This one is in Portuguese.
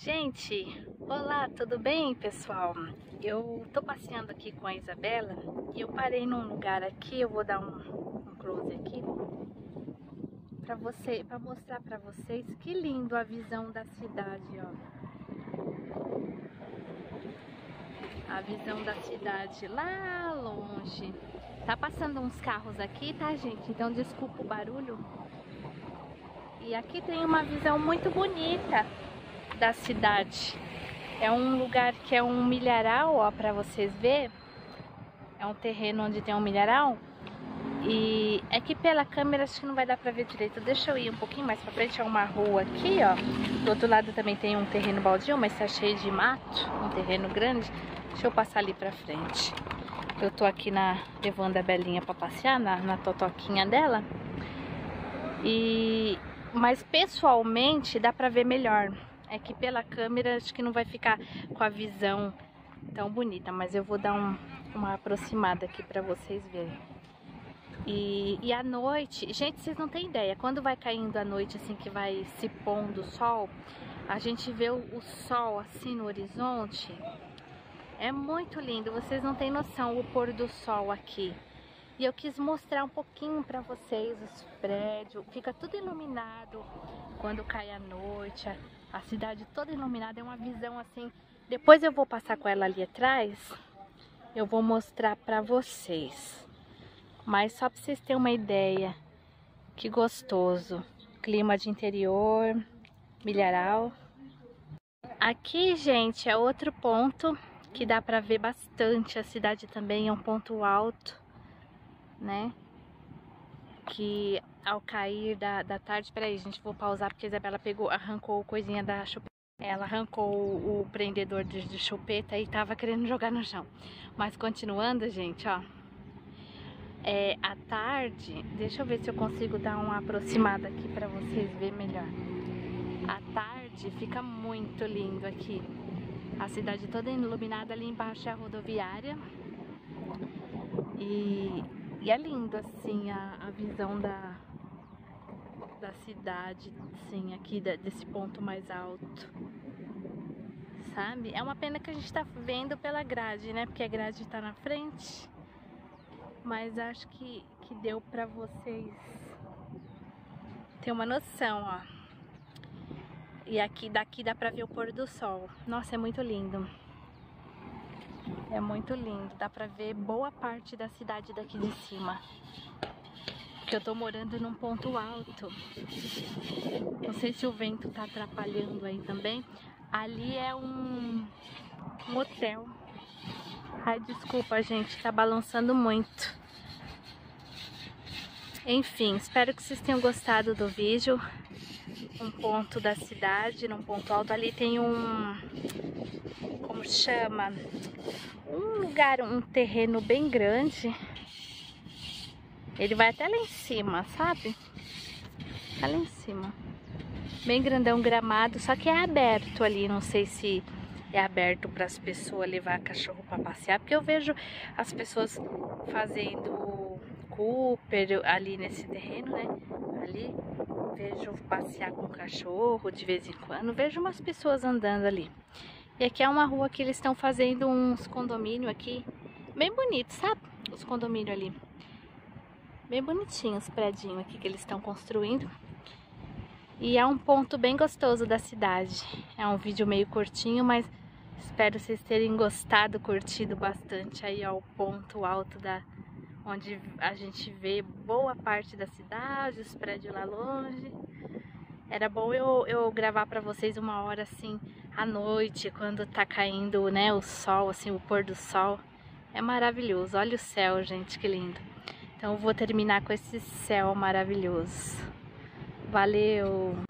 Gente, olá, tudo bem, pessoal? Eu tô passeando aqui com a Isabela e eu parei num lugar aqui, eu vou dar um close aqui para mostrar para vocês que lindo a visão da cidade, ó. A visão da cidade lá longe. Tá passando uns carros aqui, tá, gente? Então desculpa o barulho. E aqui tem uma visão muito bonita da cidade. É um lugar que é um milharal, ó, pra vocês verem. É um terreno onde tem um milharal. E é que pela câmera acho que não vai dar pra ver direito. Deixa eu ir um pouquinho mais pra frente. É uma rua aqui, ó. Do outro lado também tem um terreno baldio, mas tá cheio de mato. Um terreno grande. Deixa eu passar ali pra frente. Eu tô aqui levando a Belinha pra passear na totoquinha dela. Mas pessoalmente dá pra ver melhor. É que pela câmera acho que não vai ficar com a visão tão bonita, mas eu vou dar uma aproximada aqui pra vocês verem. E à noite, gente, vocês não têm ideia, quando vai caindo a noite, assim, que vai se pondo o sol, a gente vê o sol assim no horizonte, é muito lindo, vocês não têm noção o pôr do sol aqui. E eu quis mostrar um pouquinho pra vocês os prédios, fica tudo iluminado quando cai a noite, a cidade toda iluminada, é uma visão assim. Depois eu vou passar com ela ali atrás, eu vou mostrar pra vocês. Mas só pra vocês terem uma ideia, que gostoso, clima de interior, milharal. Aqui, gente, é outro ponto que dá pra ver bastante, a cidade também é um ponto alto, né, que ao cair da tarde, peraí, gente, vou pausar porque a Isabela arrancou coisinha da chupeta, ela arrancou o prendedor de chupeta e tava querendo jogar no chão, mas continuando, gente, ó, à tarde, deixa eu ver se eu consigo dar uma aproximada aqui pra vocês verem melhor, à tarde fica muito lindo aqui, a cidade toda iluminada, ali embaixo é a rodoviária, e é lindo, assim, a visão da cidade, assim, aqui desse ponto mais alto, sabe? É uma pena que a gente tá vendo pela grade, né? Porque a grade tá na frente, mas acho que deu pra vocês ter uma noção, ó. E aqui, daqui dá pra ver o pôr do sol. Nossa, é muito lindo. É muito lindo, dá pra ver boa parte da cidade daqui de cima. Porque eu tô morando num ponto alto. Não sei se o vento tá atrapalhando aí também. Ali é um hotel. Ai, desculpa, gente, tá balançando muito. Enfim, espero que vocês tenham gostado do vídeo. Um ponto da cidade, num ponto alto. Ali tem como chama? Um lugar, um terreno bem grande. Ele vai até lá em cima, sabe? Tá lá em cima. Bem grandão, gramado, só que é aberto ali. Não sei se é aberto para as pessoas levar cachorro para passear, porque eu vejo as pessoas fazendo Cooper ali nesse terreno, né? Ali. Vejo passear com o cachorro de vez em quando, vejo umas pessoas andando ali. E aqui é uma rua que eles estão fazendo uns condomínios aqui, bem bonitos, sabe? Os condomínios ali, bem bonitinhos, os prédios aqui que eles estão construindo. E é um ponto bem gostoso da cidade. É um vídeo meio curtinho, mas espero vocês terem gostado, curtido bastante aí, ó, o ponto alto onde a gente vê boa parte da cidade, os prédios lá longe. Era bom eu gravar pra vocês uma hora assim, à noite, quando tá caindo, né, o sol, assim, o pôr do sol. É maravilhoso, olha o céu, gente, que lindo. Então eu vou terminar com esse céu maravilhoso. Valeu!